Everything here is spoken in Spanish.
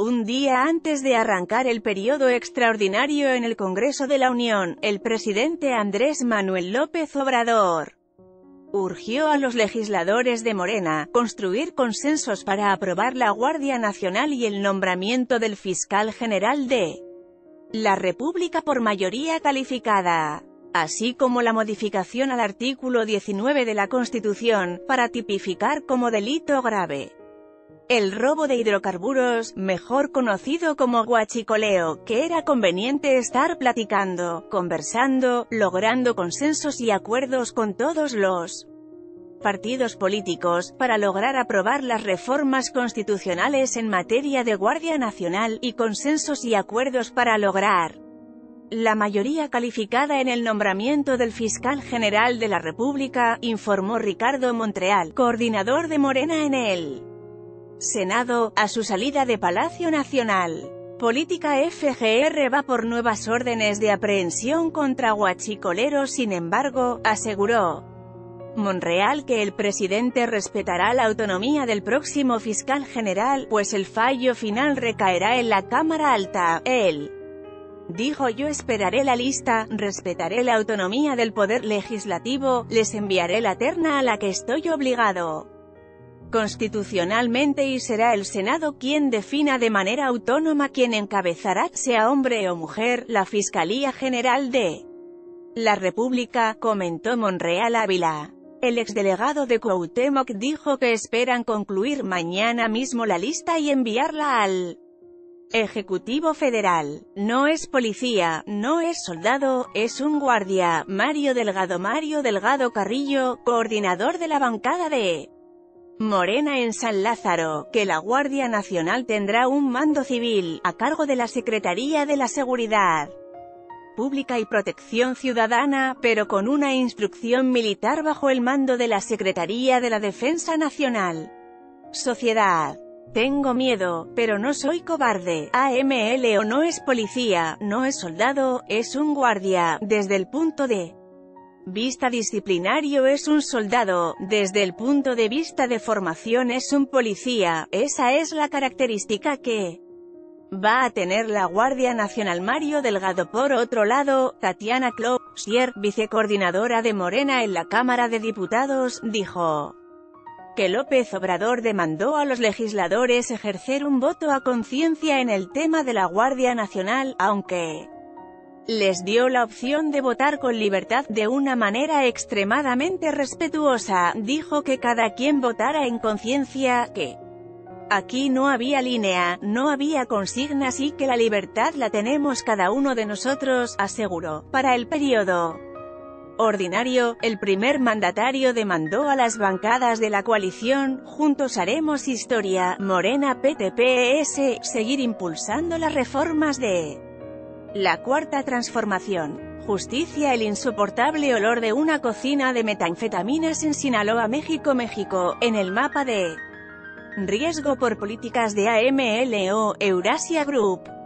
Un día antes de arrancar el periodo extraordinario en el Congreso de la Unión, el presidente Andrés Manuel López Obrador urgió a los legisladores de Morena construir consensos para aprobar la Guardia Nacional y el nombramiento del Fiscal General de la República por mayoría calificada, así como la modificación al artículo 19 de la Constitución, para tipificar como delito grave el robo de hidrocarburos, mejor conocido como huachicoleo, que era conveniente estar platicando, conversando, logrando consensos y acuerdos con todos los partidos políticos, para lograr aprobar las reformas constitucionales en materia de Guardia Nacional, y consensos y acuerdos para lograr la mayoría calificada en el nombramiento del Fiscal General de la República, informó Ricardo Monreal, coordinador de Morena en el Senado, a su salida de Palacio Nacional. Política FGR va por nuevas órdenes de aprehensión contra huachicoleros. Sin embargo, aseguró Monreal que el presidente respetará la autonomía del próximo fiscal general, pues el fallo final recaerá en la Cámara Alta. Él dijo: yo esperaré la lista, respetaré la autonomía del poder legislativo, les enviaré la terna a la que estoy obligado constitucionalmente, y será el Senado quien defina de manera autónoma quién encabezará, sea hombre o mujer, la Fiscalía General de la República, comentó Monreal Ávila. El exdelegado de Cuauhtémoc dijo que esperan concluir mañana mismo la lista y enviarla al Ejecutivo Federal. No es policía, no es soldado, es un guardia. Mario Delgado Carrillo, coordinador de la bancada de Morena en San Lázaro, que la Guardia Nacional tendrá un mando civil, a cargo de la Secretaría de la Seguridad Pública y Protección Ciudadana, pero con una instrucción militar bajo el mando de la Secretaría de la Defensa Nacional. Sociedad: tengo miedo, pero no soy cobarde. AMLO no es policía, no es soldado, es un guardia. Desde el punto de vista disciplinario es un soldado, desde el punto de vista de formación es un policía. Esa es la característica que va a tener la Guardia Nacional. Mario Delgado. Por otro lado, Tatiana Clossier, vicecoordinadora de Morena en la Cámara de Diputados, dijo que López Obrador demandó a los legisladores ejercer un voto a conciencia en el tema de la Guardia Nacional, aunque les dio la opción de votar con libertad. De una manera extremadamente respetuosa, dijo que cada quien votara en conciencia, que aquí no había línea, no había consignas y que la libertad la tenemos cada uno de nosotros, aseguró. Para el periodo ordinario, el primer mandatario demandó a las bancadas de la coalición, juntos haremos historia, Morena, PT, PES, seguir impulsando las reformas de la cuarta transformación. Justicia. El insoportable olor de una cocina de metanfetaminas en Sinaloa, México, en el mapa de riesgo por políticas de AMLO, Eurasia Group.